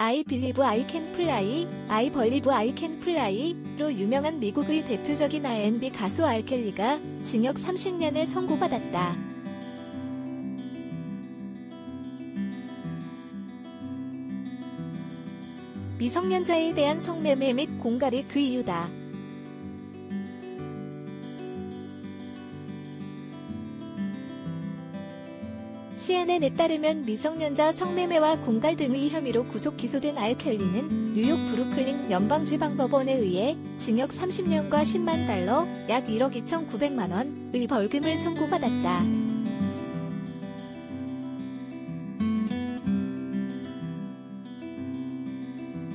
I Believe I Can Fly, I Believe I Can Fly로 유명한 미국의 대표적인 R&B 가수 R. 켈리가 징역 30년을 선고받았다. 미성년자에 대한 성매매 및 공갈이 그 이유다. CNN에 따르면 미성년자 성매매와 공갈 등의 혐의로 구속 기소된 R. 켈리는 뉴욕 브루클린 연방지방법원에 의해 징역 30년과 10만 달러, 약 1억 2,900만 원의 벌금을 선고받았다.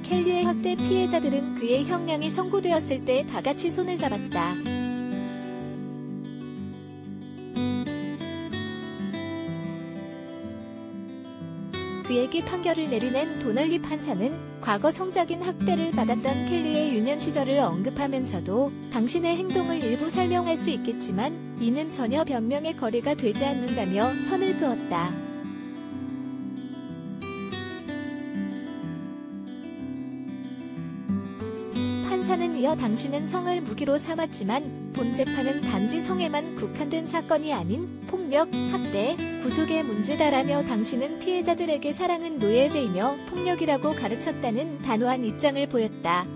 켈리의 학대 피해자들은 그의 형량이 선고되었을 때 다같이 손을 잡았다. 그에게 판결을 내리낸 도널리 판사는 과거 성적인 학대를 받았던 켈리의 유년 시절을 언급하면서도 당신의 행동을 일부 설명할 수 있겠지만 이는 전혀 변명의 거리가 되지 않는다며 선을 그었다. 판사는 이어 당신은 성을 무기로 삼았지만 본 재판은 단지 성에만 국한된 사건이 아닌 폭력, 학대, 구속의 문제다라며 당신은 피해자들에게 사랑은 노예제이며 폭력이라고 가르쳤다는 단호한 입장을 보였다.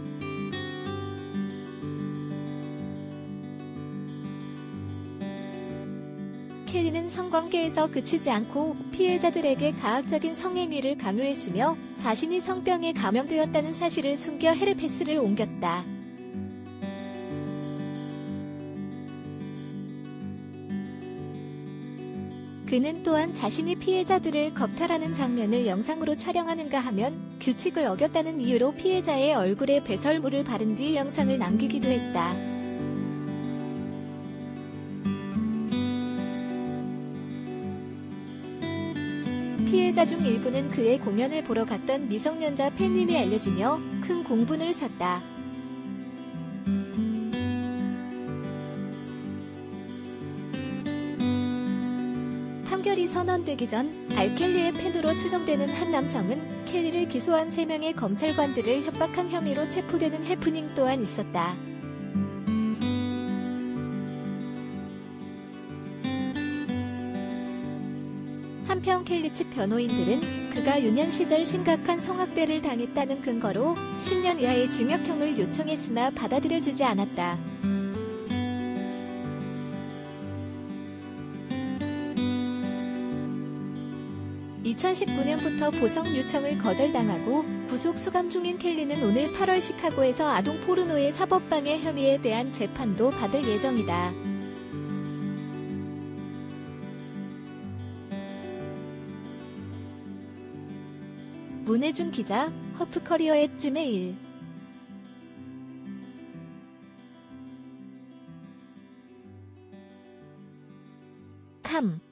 켈리는 성관계에서 그치지 않고 피해자들에게 가학적인 성행위를 강요했으며 자신이 성병에 감염되었다는 사실을 숨겨 헤르페스를 옮겼다. 그는 또한 자신이 피해자들을 겁탈하는 장면을 영상으로 촬영하는가 하면 규칙을 어겼다는 이유로 피해자의 얼굴에 배설물을 바른 뒤 영상을 남기기도 했다. 피해자 중 일부는 그의 공연을 보러 갔던 미성년자 팬임이 알려지며 큰 공분을 샀다. 판결이 선언되기 전 R. 켈리의 팬으로 추정되는 한 남성은 켈리를 기소한 3명의 검찰관들을 협박한 혐의로 체포되는 해프닝 또한 있었다. 한편 켈리 측 변호인들은 그가 유년 시절 심각한 성학대를 당했다는 근거로 10년 이하의 징역형을 요청했으나 받아들여지지 않았다. (2019년부터) 보석 요청을 거절당하고 구속 수감 중인 켈리는 오늘 8월 시카고에서 아동 포르노의 사법방해 혐의에 대한 재판도 받을 예정이다. 문혜준 기자, 허프커리어의 쯤에1캄